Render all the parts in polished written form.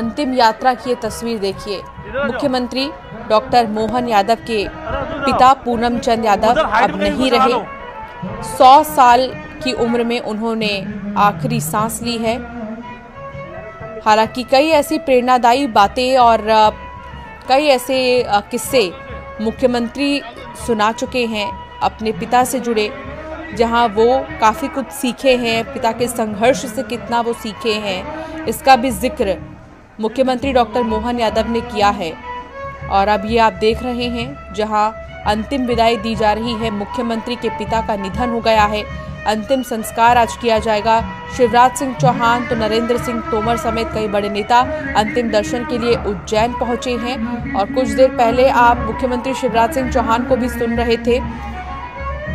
अंतिम यात्रा की ये तस्वीर देखिए। मुख्यमंत्री डॉक्टर मोहन यादव के पिता पूनम चंद यादव अब नहीं रहे। 100 साल की उम्र में उन्होंने आखिरी सांस ली है। हालांकि कई ऐसी प्रेरणादायी बातें और कई ऐसे किस्से मुख्यमंत्री सुना चुके हैं अपने पिता से जुड़े, जहां वो काफ़ी कुछ सीखे हैं, पिता के संघर्ष से कितना वो सीखे हैं इसका भी जिक्र मुख्यमंत्री डॉक्टर मोहन यादव ने किया है। और अब ये आप देख रहे हैं जहां अंतिम विदाई दी जा रही है। मुख्यमंत्री के पिता का निधन हो गया है, अंतिम संस्कार आज किया जाएगा। शिवराज सिंह चौहान तो नरेंद्र सिंह तोमर समेत कई बड़े नेता अंतिम दर्शन के लिए उज्जैन पहुंचे हैं। और कुछ देर पहले आप मुख्यमंत्री शिवराज सिंह चौहान को भी सुन रहे थे।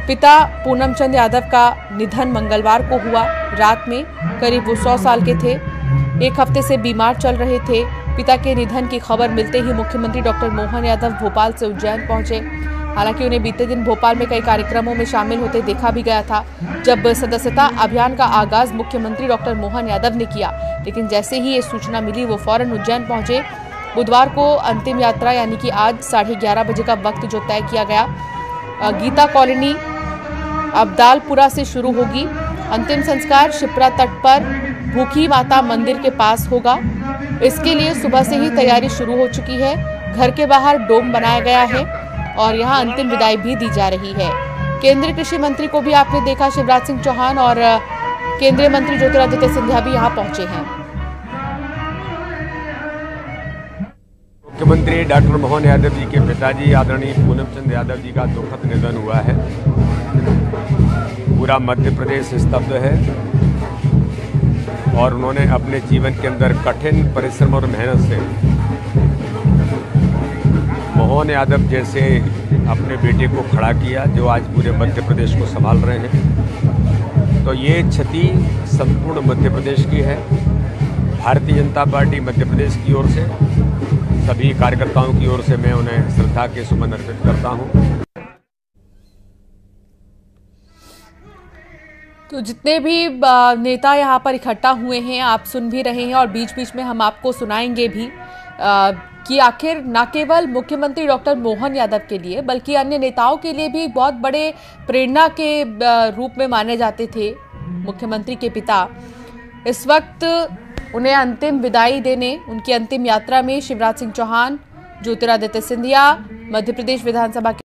पिता पूनम चंद यादव का निधन मंगलवार को हुआ रात में, करीब वो 100 साल के थे, एक हफ्ते से बीमार चल रहे थे। पिता के निधन की खबर मिलते ही मुख्यमंत्री डॉक्टर मोहन यादव भोपाल से उज्जैन पहुंचे। हालांकि उन्हें बीते दिन भोपाल में कई कार्यक्रमों में शामिल होते देखा भी गया था, जब सदस्यता अभियान का आगाज मुख्यमंत्री डॉक्टर मोहन यादव ने किया। लेकिन जैसे ही ये सूचना मिली वो फौरन उज्जैन पहुंचे। बुधवार को अंतिम यात्रा यानी कि आज 11:30 बजे का वक्त जो तय किया गया, गीता कॉलोनी अबदालपुरा से शुरू होगी। अंतिम संस्कार क्षिप्रा तट पर भूखी माता मंदिर के पास होगा। इसके लिए सुबह से ही तैयारी शुरू हो चुकी है। घर के बाहर डोम बनाया गया है और यहाँ अंतिम विदाई भी दी जा रही है। केंद्रीय कृषि मंत्री को भी आपने देखा, शिवराज सिंह चौहान और केंद्रीय मंत्री ज्योतिरादित्य सिंधिया भी यहाँ पहुंचे हैं। मुख्यमंत्री डॉक्टर मोहन यादव जी के पिताजी आदरणीय पूनम चंद यादव जी का दुखद निधन हुआ है। पूरा मध्य प्रदेश स्तब्ध है और उन्होंने अपने जीवन के अंदर कठिन परिश्रम और मेहनत से मोहन यादव जैसे अपने बेटे को खड़ा किया, जो आज पूरे मध्य प्रदेश को संभाल रहे हैं। तो ये क्षति संपूर्ण मध्य प्रदेश की है। भारतीय जनता पार्टी मध्य प्रदेश की ओर से सभी कार्यकर्ताओं की ओर से मैं उन्हें श्रद्धा के सुमन अर्पित करता हूँ। तो जितने भी नेता यहाँ पर इकट्ठा हुए हैं आप सुन भी रहे हैं, और बीच बीच में हम आपको सुनाएंगे भी कि आखिर न केवल मुख्यमंत्री डॉक्टर मोहन यादव के लिए बल्कि अन्य नेताओं के लिए भी बहुत बड़े प्रेरणा के रूप में माने जाते थे मुख्यमंत्री के पिता। इस वक्त उन्हें अंतिम विदाई देने उनकी अंतिम यात्रा में शिवराज सिंह चौहान, ज्योतिरादित्य सिंधिया, मध्य प्रदेश विधानसभा